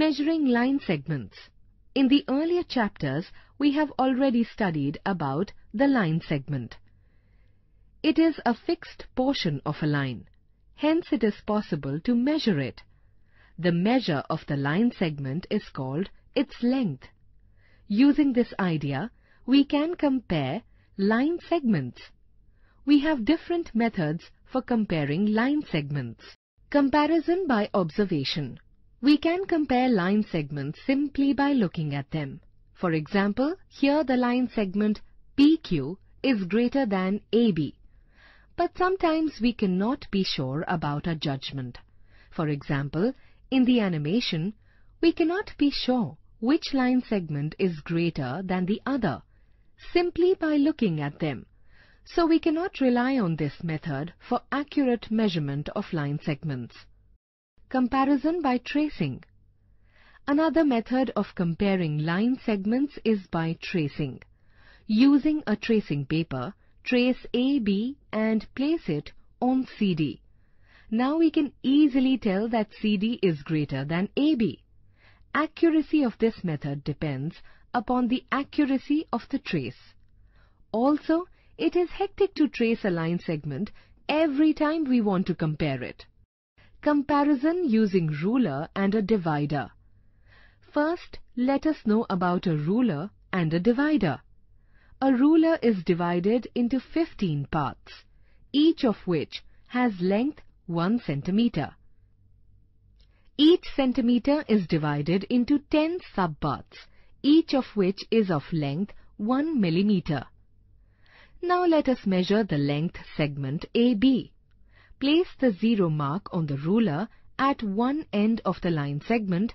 Measuring line segments. In the earlier chapters, we have already studied about the line segment. It is a fixed portion of a line. Hence, it is possible to measure it. The measure of the line segment is called its length. Using this idea, we can compare line segments. We have different methods for comparing line segments. Comparison by observation. We can compare line segments simply by looking at them. For example, here the line segment PQ is greater than AB. But sometimes we cannot be sure about our judgment. For example, in the animation, we cannot be sure which line segment is greater than the other, simply by looking at them. So we cannot rely on this method for accurate measurement of line segments. Comparison by tracing. Another method of comparing line segments is by tracing. Using a tracing paper, trace AB and place it on CD. Now we can easily tell that CD is greater than AB. Accuracy of this method depends upon the accuracy of the trace. Also, it is hectic to trace a line segment every time we want to compare it. Comparison using ruler and a divider. First, let us know about a ruler and a divider. A ruler is divided into 15 parts, each of which has length 1 centimeter. Each centimeter is divided into 10 subparts, each of which is of length 1 millimeter. Now let us measure the length segment AB. Place the zero mark on the ruler at one end of the line segment,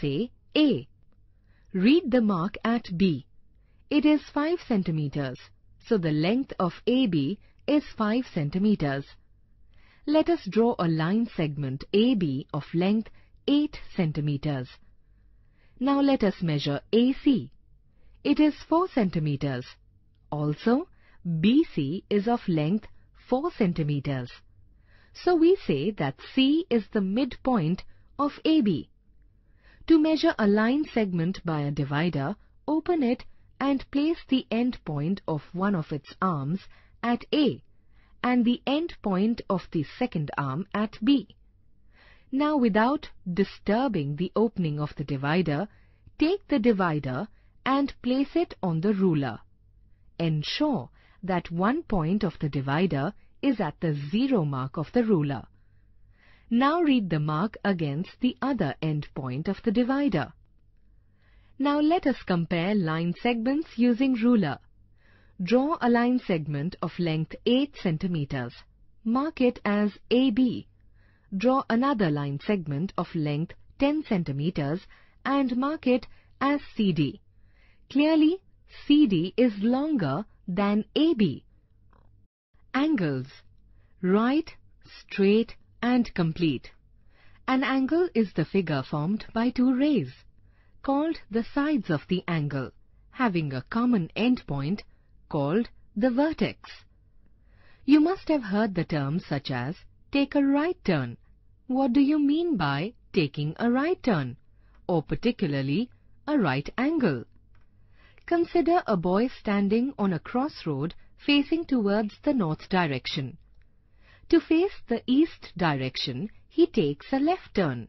say A. Read the mark at B. It is 5 centimeters, so the length of AB is 5 centimeters. Let us draw a line segment AB of length 8 centimeters. Now let us measure AC. It is 4 centimeters. Also, BC is of length 4 centimeters. So we say that C is the midpoint of AB. To measure a line segment by a divider, open it and place the end point of one of its arms at A and the end point of the second arm at B. Now, without disturbing the opening of the divider, take the divider and place it on the ruler. Ensure that one point of the divider is at the zero mark of the ruler. Now read the mark against the other end point of the divider. Now let us compare line segments using ruler. Draw a line segment of length 8 centimeters. Mark it as AB. Draw another line segment of length 10 centimeters and mark it as CD. Clearly, CD is longer than AB. Angles. Right, straight and complete. An angle is the figure formed by two rays, called the sides of the angle, having a common endpoint called the vertex. You must have heard the terms such as take a right turn. What do you mean by taking a right turn, or particularly a right angle? Consider a boy standing on a crossroad facing towards the north direction. To face the east direction, he takes a left turn.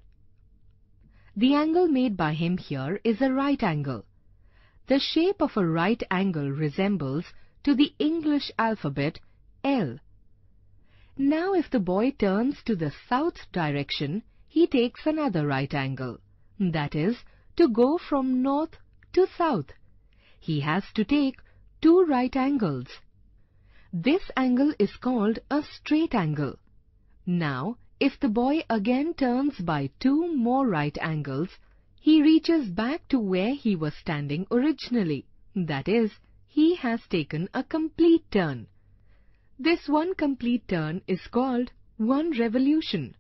The angle made by him here is a right angle. The shape of a right angle resembles to the English alphabet L. Now if the boy turns to the south direction, he takes another right angle, that is, to go from north to south. He has to take two right angles. This angle is called a straight angle. Now, if the boy again turns by two more right angles, he reaches back to where he was standing originally. That is, he has taken a complete turn. This one complete turn is called one revolution.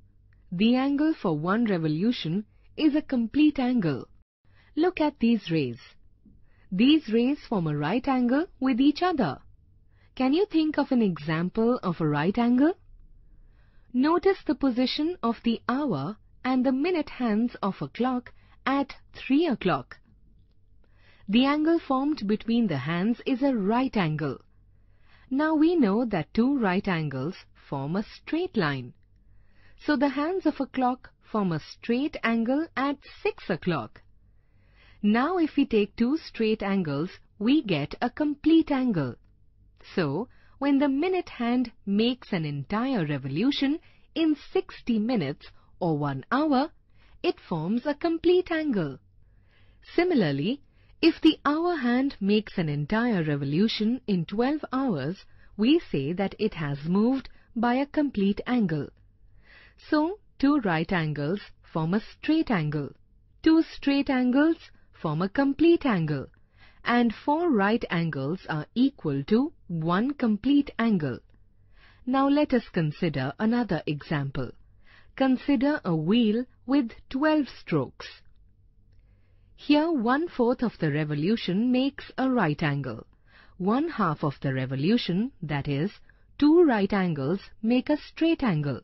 The angle for one revolution is a complete angle. Look at these rays. These rays form a right angle with each other. Can you think of an example of a right angle? Notice the position of the hour and the minute hands of a clock at 3 o'clock. The angle formed between the hands is a right angle. Now we know that two right angles form a straight line. So the hands of a clock form a straight angle at 6 o'clock. Now if we take two straight angles, we get a complete angle. So, when the minute hand makes an entire revolution in 60 minutes or 1 hour, it forms a complete angle. Similarly, if the hour hand makes an entire revolution in 12 hours, we say that it has moved by a complete angle. So, two right angles form a straight angle. Two straight angles form a complete angle. And four right angles are equal to one complete angle. Now let us consider another example. Consider a wheel with 12 strokes. Here 1/4 of the revolution makes a right angle. 1/2 of the revolution, that is, two right angles make a straight angle.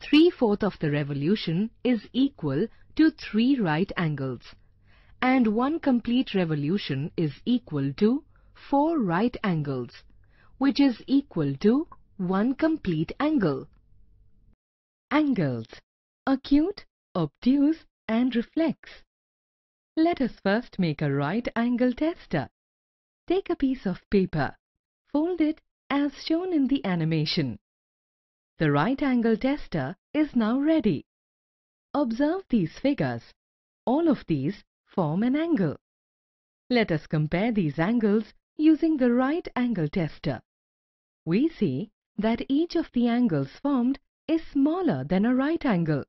3/4 of the revolution is equal to three right angles. And one complete revolution is equal to four right angles, which is equal to one complete angle. Angles: acute, obtuse and reflex. Let us first make a right angle tester. Take a piece of paper. Fold it as shown in the animation. The right angle tester is now ready. Observe these figures. All of these form an angle. Let us compare these angles using the right angle tester. We see that each of the angles formed is smaller than a right angle.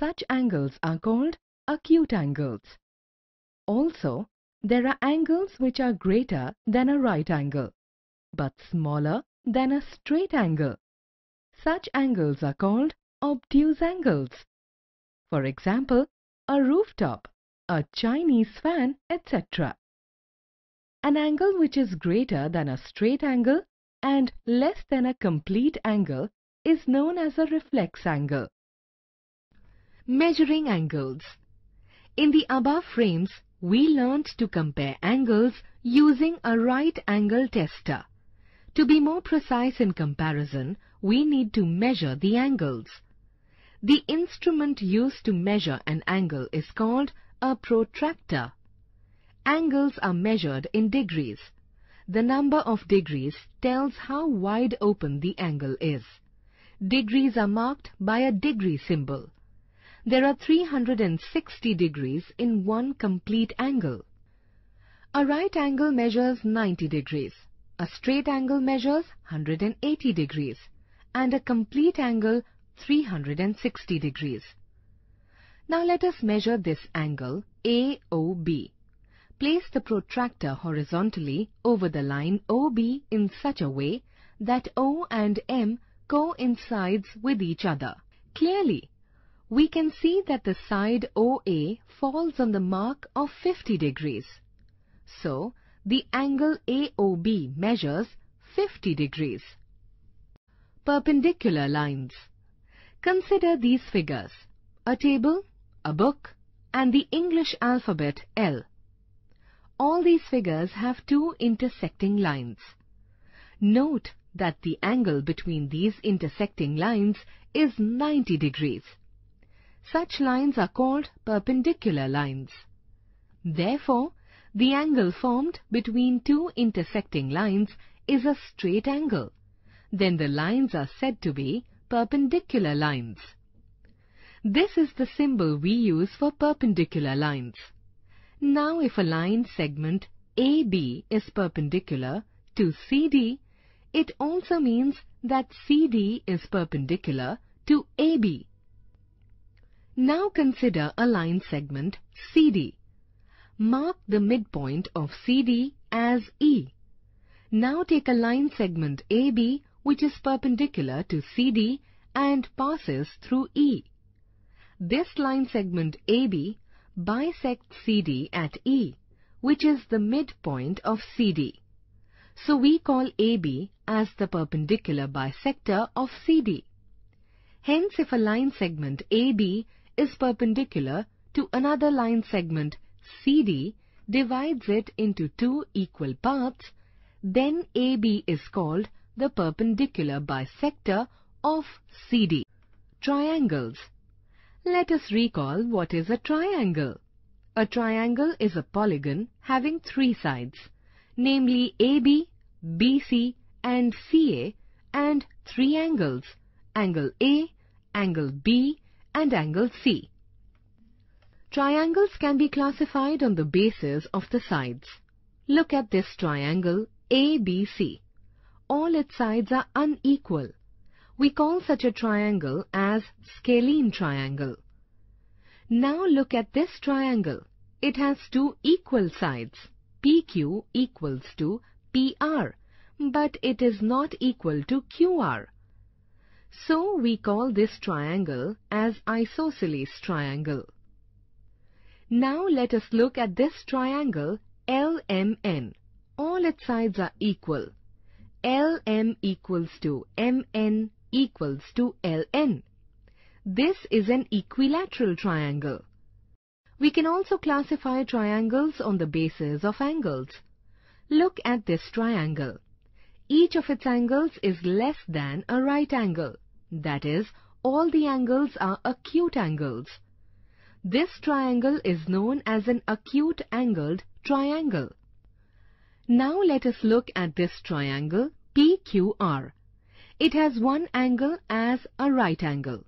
Such angles are called acute angles. Also, there are angles which are greater than a right angle, but smaller than a straight angle. Such angles are called obtuse angles. For example, a rooftop, a Chinese fan, etc. An angle which is greater than a straight angle and less than a complete angle is known as a reflex angle. Measuring angles. In the above frames, we learnt to compare angles using a right angle tester. To be more precise in comparison, we need to measure the angles. The instrument used to measure an angle is called a protractor. Angles are measured in degrees. The number of degrees tells how wide open the angle is. Degrees are marked by a degree symbol. There are 360 degrees in one complete angle. A right angle measures 90 degrees. A straight angle measures 180 degrees. And a complete angle 360 degrees. Now let us measure this angle AOB. Place the protractor horizontally over the line OB in such a way that O and M coincides with each other. Clearly, we can see that the side OA falls on the mark of 50 degrees. So, the angle AOB measures 50 degrees. Perpendicular lines. Consider these figures: a table, a book and the English alphabet L. All these figures have two intersecting lines. Note that the angle between these intersecting lines is 90 degrees. Such lines are called perpendicular lines. Therefore, the angle formed between two intersecting lines is a straight angle. Then the lines are said to be perpendicular lines. This is the symbol we use for perpendicular lines. Now if a line segment AB is perpendicular to CD, it also means that CD is perpendicular to AB. Now consider a line segment CD. Mark the midpoint of CD as E. Now take a line segment AB which is perpendicular to CD and passes through E. This line segment AB bisects CD at E, which is the midpoint of CD. So we call AB as the perpendicular bisector of CD. Hence, if a line segment AB is perpendicular to another line segment CD, divides it into two equal parts, then AB is called the perpendicular bisector of CD. Triangles. Let us recall what is a triangle. A triangle is a polygon having three sides, namely AB, BC and CA, and three angles, angle A, angle B and angle C. Triangles can be classified on the basis of the sides. Look at this triangle ABC. All its sides are unequal. We call such a triangle as scalene triangle. Now look at this triangle. It has two equal sides. PQ equals to PR, but it is not equal to QR. So we call this triangle as isosceles triangle. Now let us look at this triangle LMN. All its sides are equal. LM equals to MN equals to LN. This is an equilateral triangle. We can also classify triangles on the basis of angles. Look at this triangle. Each of its angles is less than a right angle. That is, all the angles are acute angles. This triangle is known as an acute angled triangle. Now let us look at this triangle PQR. It has one angle as a right angle.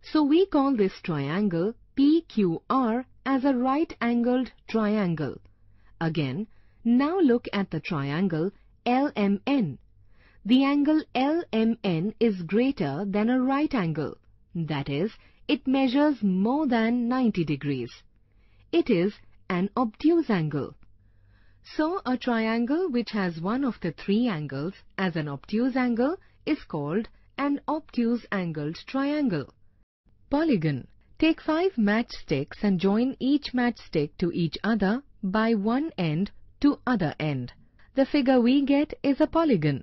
So we call this triangle PQR as a right angled triangle. Again, now look at the triangle LMN. The angle LMN is greater than a right angle. That is, it measures more than 90 degrees. It is an obtuse angle. So, a triangle which has one of the three angles as an obtuse angle is called an obtuse angled triangle. Polygon. Take 5 matchsticks and join each matchstick to each other by one end to other end. The figure we get is a polygon.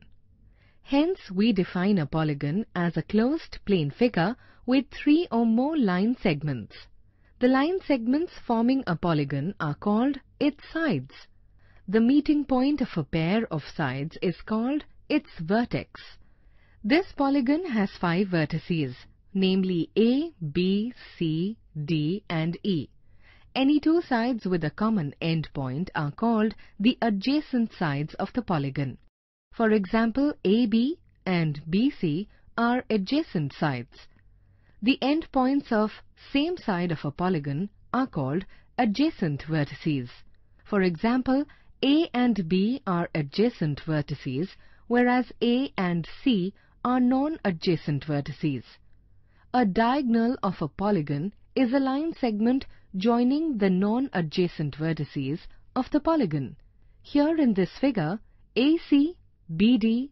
Hence, we define a polygon as a closed plane figure with 3 or more line segments. The line segments forming a polygon are called its sides. The meeting point of a pair of sides is called its vertex. This polygon has 5 vertices, namely A, B, C, D and E. Any two sides with a common endpoint are called the adjacent sides of the polygon. For example, AB and BC are adjacent sides. The endpoints of same side of a polygon are called adjacent vertices. For example, A and B are adjacent vertices, whereas A and C are non-adjacent vertices. A diagonal of a polygon is a line segment joining the non-adjacent vertices of the polygon. Here in this figure, AC, BD,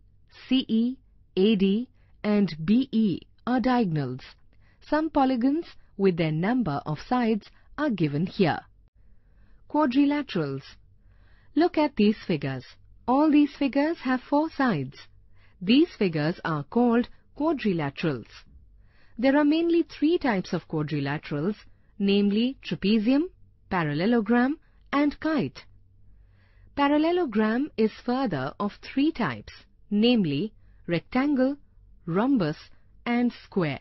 CE, AD and BE are diagonals. Some polygons with their number of sides are given here. Quadrilaterals. Look at these figures. All these figures have 4 sides. These figures are called quadrilaterals. There are mainly 3 types of quadrilaterals, namely trapezium, parallelogram and kite. Parallelogram is further of 3 types, namely rectangle, rhombus and square.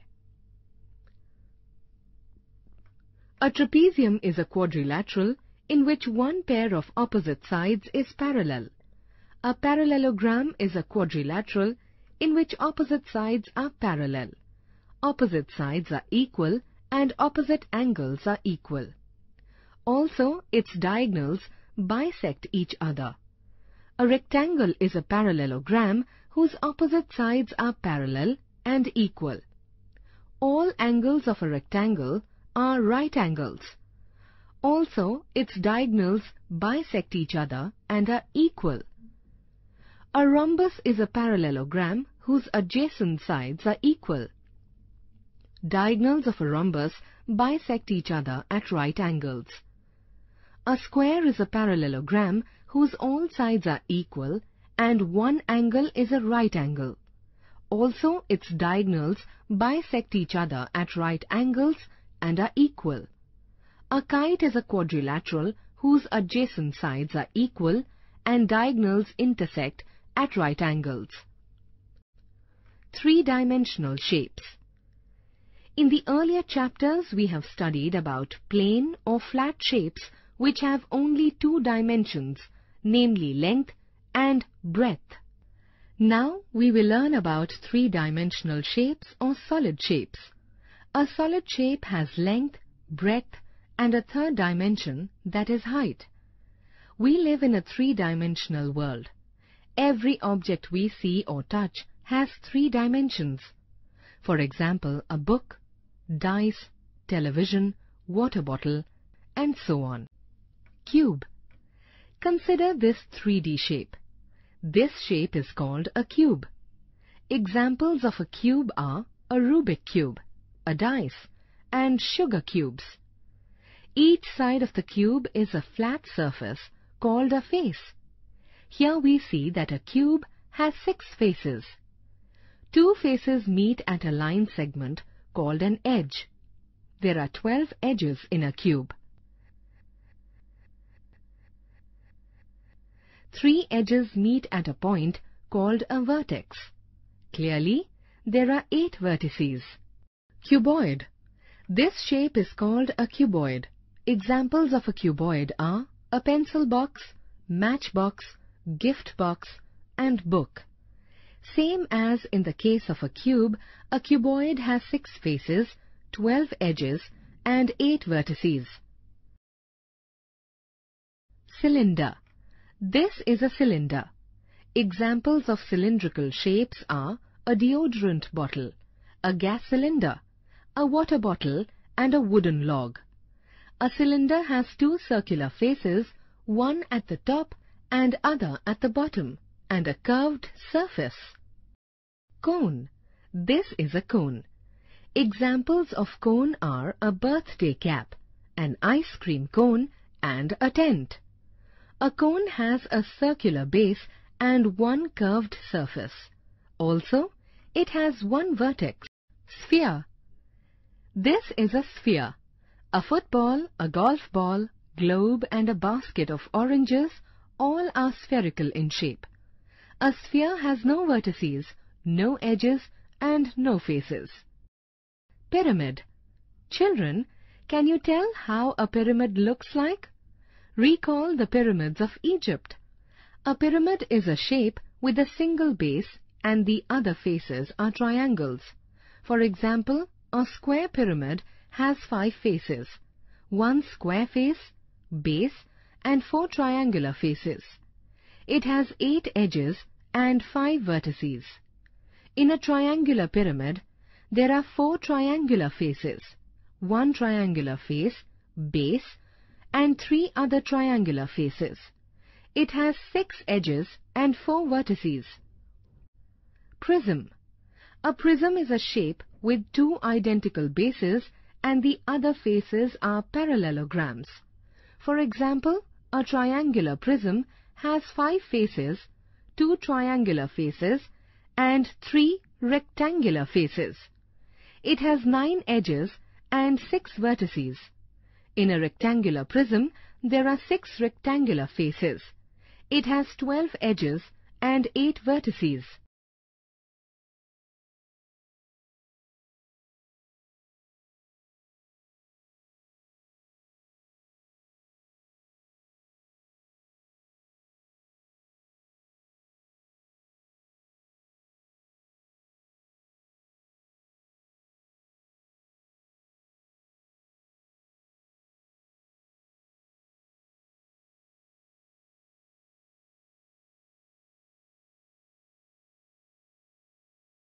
A trapezium is a quadrilateral in which one pair of opposite sides is parallel. A parallelogram is a quadrilateral in which opposite sides are parallel. Opposite sides are equal and opposite angles are equal. Also, its diagonals bisect each other. A rectangle is a parallelogram whose opposite sides are parallel and equal. All angles of a rectangle are right angles. Also, its diagonals bisect each other and are equal. A rhombus is a parallelogram whose adjacent sides are equal. Diagonals of a rhombus bisect each other at right angles. A square is a parallelogram whose all sides are equal and one angle is a right angle. Also, its diagonals bisect each other at right angles and are equal. A kite is a quadrilateral whose adjacent sides are equal and diagonals intersect at right angles. Three-dimensional shapes. In the earlier chapters, we have studied about plane or flat shapes which have only two dimensions, namely length and breadth. Now we will learn about three-dimensional shapes or solid shapes. A solid shape has length, breadth and a third dimension, that is height. We live in a three-dimensional world. Every object we see or touch has three dimensions. For example, a book, dice, television, water bottle, and so on. Cube. Consider this 3D shape. This shape is called a cube. Examples of a cube are a Rubik cube, a dice, and sugar cubes. Each side of the cube is a flat surface called a face. Here we see that a cube has six faces. Two faces meet at a line segment called an edge. There are 12 edges in a cube. Three edges meet at a point called a vertex. Clearly, there are 8 vertices. Cuboid. This shape is called a cuboid. Examples of a cuboid are a pencil box, matchbox, gift box, and book. Same as in the case of a cube, a cuboid has 6 faces, 12 edges and 8 vertices. Cylinder. This is a cylinder. Examples of cylindrical shapes are a deodorant bottle, a gas cylinder, a water bottle and a wooden log. A cylinder has 2 circular faces, one at the top and other at the bottom, and a curved surface. Cone. This is a cone. Examples of cone are a birthday cap, an ice cream cone and a tent. A cone has a circular base and one curved surface. Also, it has one vertex. Sphere. This is a sphere. A football, a golf ball, globe and a basket of oranges all are spherical in shape. A sphere has no vertices, no edges and no faces. Pyramid. Children, can you tell how a pyramid looks like? Recall the pyramids of Egypt. A pyramid is a shape with a single base and the other faces are triangles. For example, a square pyramid has 5 faces, 1 square face, base and 4 triangular faces. It has 8 edges and 5 vertices. In a triangular pyramid, there are 4 triangular faces, 1 triangular face, base, and 3 other triangular faces. It has 6 edges and 4 vertices. Prism. A prism is a shape with 2 identical bases and the other faces are parallelograms. For example, a triangular prism has 5 faces, 2 triangular faces, and 3 rectangular faces. It has 9 edges and 6 vertices. In a rectangular prism, there are 6 rectangular faces. It has 12 edges and 8 vertices.